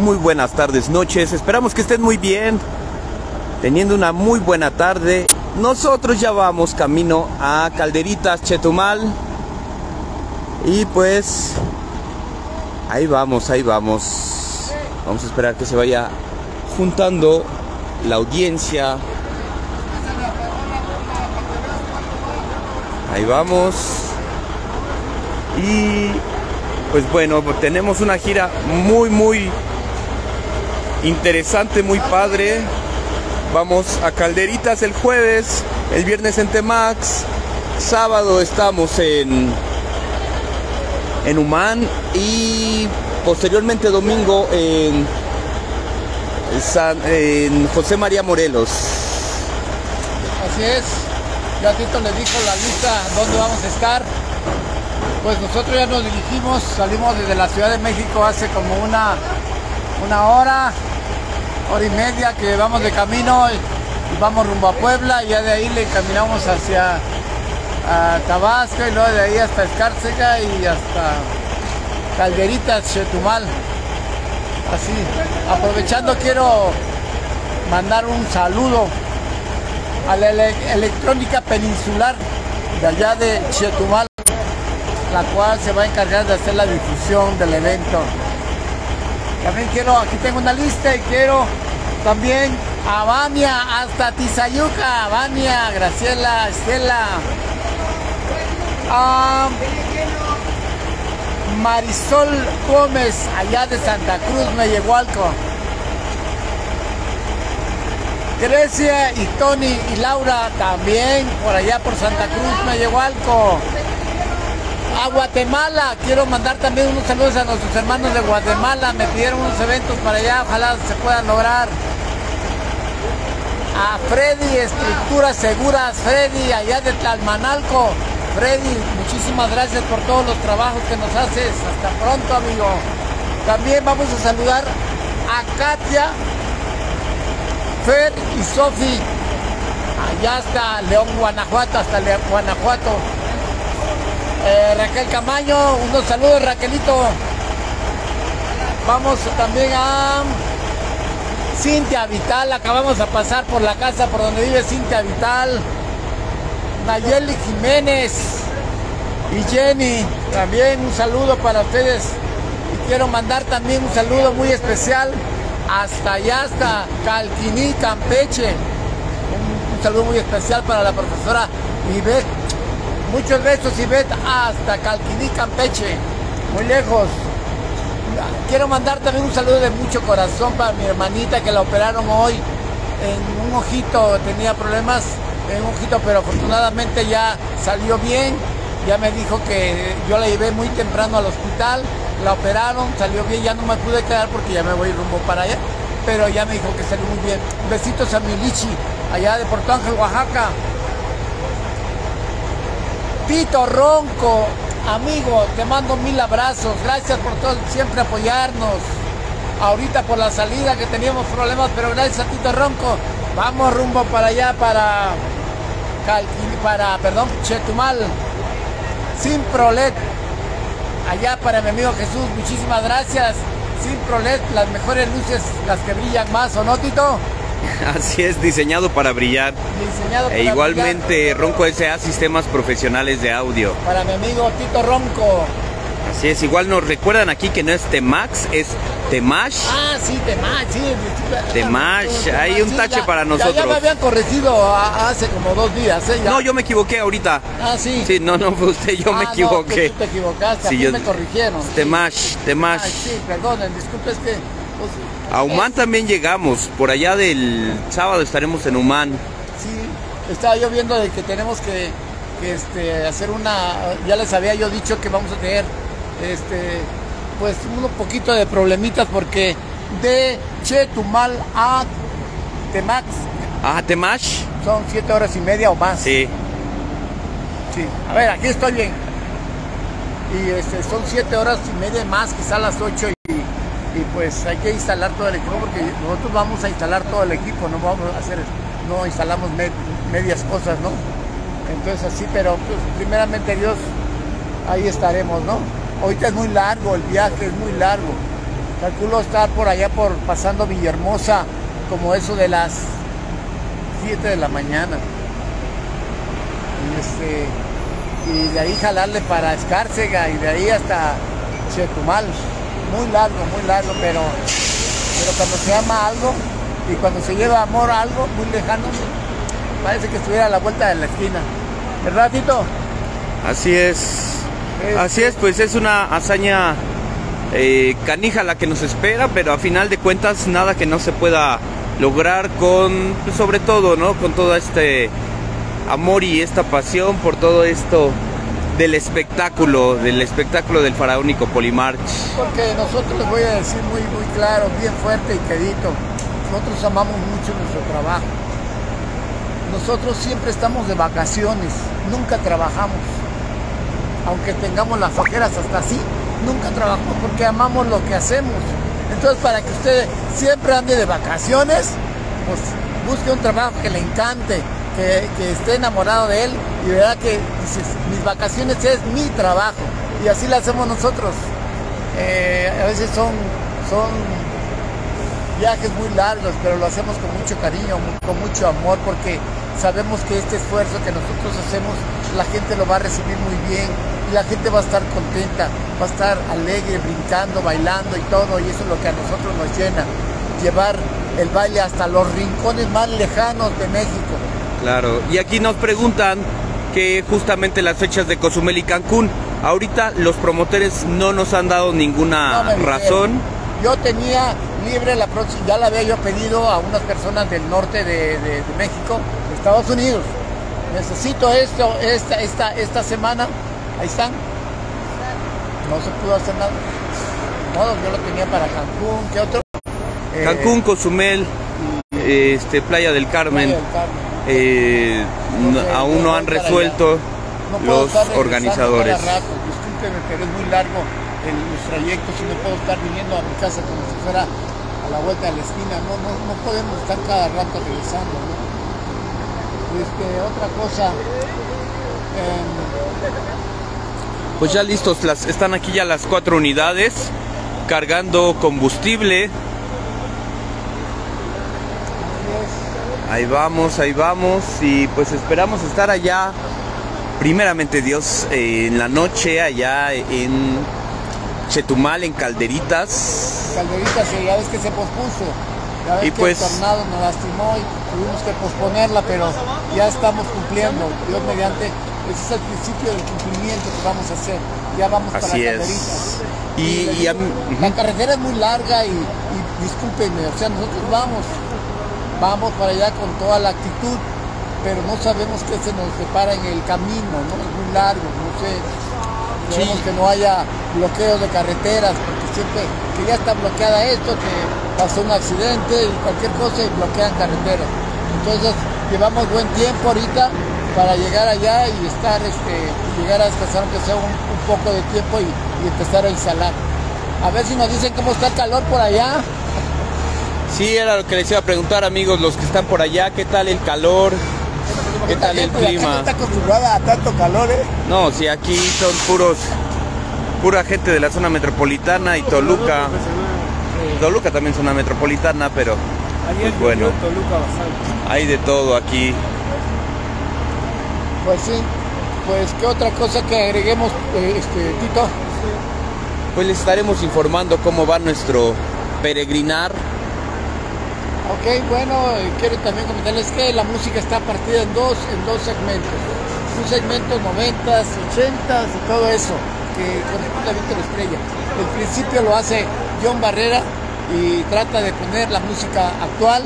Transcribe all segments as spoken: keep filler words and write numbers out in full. muy buenas tardes, noches. Esperamos que estén muy bien, teniendo una muy buena tarde. Nosotros ya vamos camino a Calderitas, Chetumal. Y pues ahí vamos, ahí vamos. Vamos a esperar que se vaya juntando la audiencia. Ahí vamos. Y pues bueno, tenemos una gira muy muy interesante, muy padre. Vamos a Calderitas el jueves, el viernes en Temax, sábado estamos en en Uman y posteriormente domingo en, San, en José María Morelos. Así es, ya Tito les dijo la lista donde vamos a estar. Pues nosotros ya nos dirigimos, salimos desde la Ciudad de México hace como una, una hora, hora y media que vamos de camino y vamos rumbo a Puebla y ya de ahí le caminamos hacia a Tabasco y luego de ahí hasta Escárcega y hasta Calderitas, Chetumal. Así, aprovechando quiero mandar un saludo a la ele electrónica peninsular de allá de Chetumal, la cual se va a encargar de hacer la difusión del evento. También quiero, aquí tengo una lista y quiero también a Vania hasta Tizayuca, Vania, Graciela, Estela, a Marisol Gómez allá de Santa Cruz, Mellehualco, Grecia y Tony y Laura también por allá por Santa Cruz, Mellehualco. A Guatemala, quiero mandar también unos saludos a nuestros hermanos de Guatemala, me pidieron unos eventos para allá, ojalá se puedan lograr. A Freddy, Estructuras Seguras, Freddy, allá de Tlalmanalco. Freddy, muchísimas gracias por todos los trabajos que nos haces, hasta pronto, amigo. También vamos a saludar a Katia, Fer y Sofi, allá hasta León, Guanajuato, hasta León, Guanajuato. Eh, Raquel Camaño, unos saludos, Raquelito. Vamos también a Cintia Vital, acabamos de pasar por la casa por donde vive Cintia Vital. Nayeli Jiménez y Jenny, también un saludo para ustedes. Y quiero mandar también un saludo muy especial hasta allá, hasta Calquini, Campeche. Un, un saludo muy especial para la profesora Ivette. Muchos besos, Ivette, hasta Calquini, Campeche, muy lejos. Quiero mandar también un saludo de mucho corazón para mi hermanita que la operaron hoy en un ojito, tenía problemas en un ojito, pero afortunadamente ya salió bien. Ya me dijo que yo la llevé muy temprano al hospital, la operaron, salió bien, ya no me pude quedar porque ya me voy rumbo para allá, pero ya me dijo que salió muy bien. Besitos a mi Lichi, allá de Puerto Ángel, Oaxaca. Pito Ronco, amigo, te mando mil abrazos, gracias por todo, siempre apoyarnos. Ahorita por la salida que teníamos problemas, pero gracias a Tito Ronco. Vamos rumbo para allá, para Calquini, para, perdón, Chetumal, sin Prolet, allá para mi amigo Jesús, muchísimas gracias. Sin Prolet, las mejores luces, las que brillan más, ¿o no, Tito? Así es, diseñado para brillar. Diseñado para e igualmente brillar. Ronco S A Sistemas Profesionales de Audio. Para mi amigo Tito Ronco. Así es, igual nos recuerdan aquí que no es Temax, es Temash. Ah, sí, Temash, sí. Temash, hay un tache para nosotros. Ya me habían corregido hace como dos días, ¿eh? No, yo me equivoqué ahorita. Ah, sí. Sí, no, no, usted, yo me equivoqué. Te equivocaste, a mí me corrigieron. Temash, Temash. Sí, perdonen, disculpe, es que... A Uman también llegamos, por allá del sábado estaremos en Uman. Sí, estaba yo viendo de que tenemos que, que este, hacer una, ya les había yo dicho que vamos a tener este, pues un poquito de problemitas porque de Chetumal a Temax. Ah, Temash. Son siete horas y media o más. Sí. Sí, a ver, aquí estoy bien. Y este, son siete horas y media más, quizá las ocho y... Y pues hay que instalar todo el equipo porque nosotros vamos a instalar todo el equipo, no vamos a hacer, no instalamos med, medias cosas, ¿no? Entonces así, pero pues, primeramente Dios, ahí estaremos, ¿no? Ahorita es muy largo, el viaje es muy largo. Calculo estar por allá por pasando Villahermosa, como eso de las siete de la mañana. Y, este, y de ahí jalarle para Escárcega y de ahí hasta Chetumal. Muy largo, muy largo, pero, pero cuando se ama algo y cuando se lleva amor a algo muy lejano, parece que estuviera a la vuelta de la esquina. ¿Verdad, Tito? Así es. Este... Así es, pues es una hazaña eh, canija la que nos espera, pero a final de cuentas nada que no se pueda lograr con, pues sobre todo, ¿no? Con todo este amor y esta pasión por todo esto del espectáculo, del espectáculo del faraónico Polimarch. Porque nosotros les voy a decir muy, muy claro, bien fuerte y quedito, nosotros amamos mucho nuestro trabajo. Nosotros siempre estamos de vacaciones, nunca trabajamos. Aunque tengamos las ojeras hasta así, nunca trabajamos porque amamos lo que hacemos. Entonces, para que usted siempre ande de vacaciones, pues busque un trabajo que le encante, que, que esté enamorado de él y verá que dices, mis vacaciones es mi trabajo. Y así lo hacemos nosotros. Eh, a veces son, son viajes muy largos, pero lo hacemos con mucho cariño, con mucho amor, porque sabemos que este esfuerzo que nosotros hacemos, la gente lo va a recibir muy bien y la gente va a estar contenta, va a estar alegre, brincando, bailando y todo, y eso es lo que a nosotros nos llena, llevar el baile hasta los rincones más lejanos de México. Claro, y aquí nos preguntan que justamente las fechas de Cozumel y Cancún, ahorita los promotores no nos han dado ninguna no, razón. Yo tenía libre la próxima, ya la había yo pedido a unas personas del norte de, de, de México, de Estados Unidos. Necesito esto, esta, esta, esta semana. Ahí están. No se pudo hacer nada. Modo, yo lo tenía para Cancún, ¿qué otro? Cancún, eh, Cozumel, eh, este, Playa del Carmen. Playa del Carmen. Eh, Entonces, aún no han resuelto no los organizadores. Discúlpeme, pero es muy largo en los trayectos y no puedo estar viniendo a mi casa como si fuera a la vuelta de la esquina. No, no, no podemos estar cada rato regresando, ¿no? Este, otra cosa. Eh... Pues ya listos, las, están aquí ya las cuatro unidades cargando combustible. Ahí vamos, ahí vamos y pues esperamos estar allá, primeramente Dios, eh, en la noche allá en Chetumal, en Calderitas. Calderitas, ya ves que se pospuso. Ya ves y que pues, el tornado nos lastimó y tuvimos que posponerla, pero ya estamos cumpliendo, Dios mediante, ese es el principio del cumplimiento que vamos a hacer, ya vamos para Calderitas. Y, y, y a mí, la carretera es muy larga y, y discúlpenme, o sea, nosotros vamos, vamos para allá con toda la actitud, pero no sabemos qué se nos depara en el camino, ¿no? Es muy largo, no sé, queremos sí. que no haya bloqueos de carreteras, porque siempre que ya está bloqueada esto, que pasó un accidente y cualquier cosa y bloquean carreteras. Entonces llevamos buen tiempo ahorita para llegar allá y estar, este, llegar a descansar aunque sea un, un poco de tiempo y, y empezar a instalar. A ver si nos dicen cómo está el calor por allá. Sí, era lo que les iba a preguntar, amigos, los que están por allá, ¿qué tal el calor? ¿Qué tal el clima? No está acostumbrada a tanto calor, ¿eh? No, sí, aquí son puros, pura gente de la zona metropolitana y Toluca. Toluca también es una metropolitana, pero pues bueno, hay de todo aquí. Pues sí, pues qué otra cosa que agreguemos, eh, este, Tito. Pues les estaremos informando cómo va nuestro peregrinar. Ok, bueno, quiero también comentarles que la música está partida en dos, en dos segmentos. Un segmento noventas, ochentas y todo eso, que corresponde a Víctor Estrella. El principio lo hace Jon Barrera y trata de poner la música actual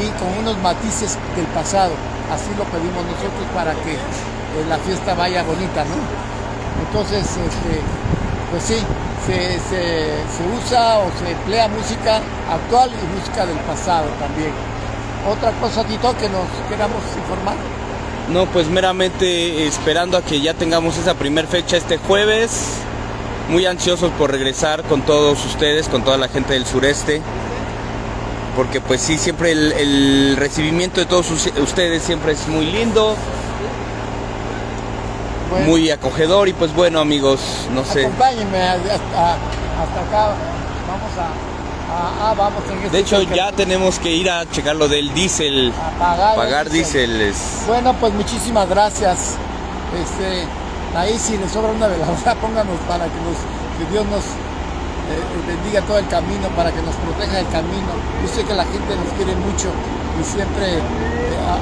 y con unos matices del pasado. Así lo pedimos nosotros para que eh, la fiesta vaya bonita, ¿no? Entonces, este, pues sí, se, se, se usa o se emplea música actual y música del pasado también. ¿Otra cosa, Tito, que nos queramos informar? No, pues meramente esperando a que ya tengamos esa primer fecha este jueves. Muy ansiosos por regresar con todos ustedes, con toda la gente del sureste, porque pues sí, siempre el, el recibimiento de todos ustedes siempre es muy lindo, bueno, muy acogedor y pues bueno amigos, no sé. Acompáñenme hasta, hasta acá, vamos a, a, a vamos en este. De hecho ya que... tenemos que ir a checar lo del diésel, pagar, pagar diésel. Bueno, pues muchísimas gracias. Este, ahí si les sobra una veladora, pónganos para que, nos, que Dios nos eh, bendiga todo el camino, para que nos proteja el camino. Yo sé que la gente nos quiere mucho y siempre eh,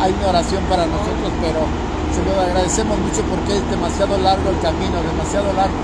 hay una oración para nosotros, pero se lo agradecemos mucho porque es demasiado largo el camino, demasiado largo,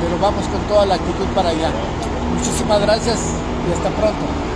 pero vamos con toda la actitud para allá. Muchísimas gracias y hasta pronto.